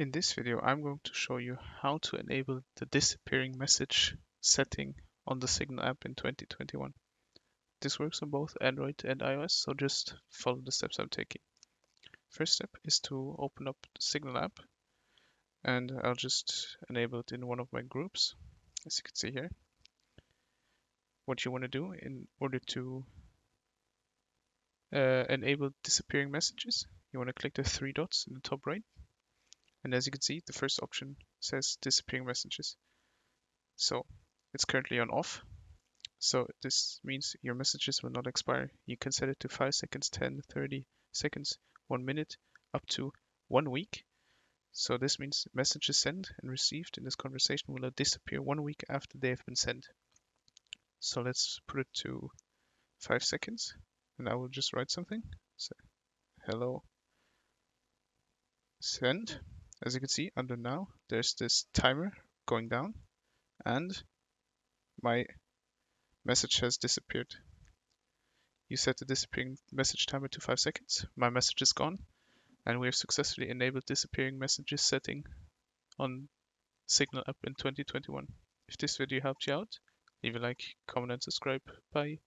In this video, I'm going to show you how to enable the disappearing message setting on the Signal app in 2021. This works on both Android and iOS, so just follow the steps I'm taking. First step is to open up the Signal app, and I'll just enable it in one of my groups, as you can see here. What you want to do in order to enable disappearing messages, you want to click the three dots in the top right. And as you can see, the first option says disappearing messages. So it's currently on off. So this means your messages will not expire. You can set it to 5 seconds, 10, 30 seconds, 1 minute, up to 1 week. So this means messages sent and received in this conversation will disappear 1 week after they have been sent. So let's put it to 5 seconds and I will just write something. So, hello, send. As you can see, under now, there's this timer going down and my message has disappeared. You set the disappearing message timer to 5 seconds. My message is gone and we have successfully enabled disappearing messages setting on Signal app in 2021. If this video helped you out, leave a like, comment and subscribe. Bye.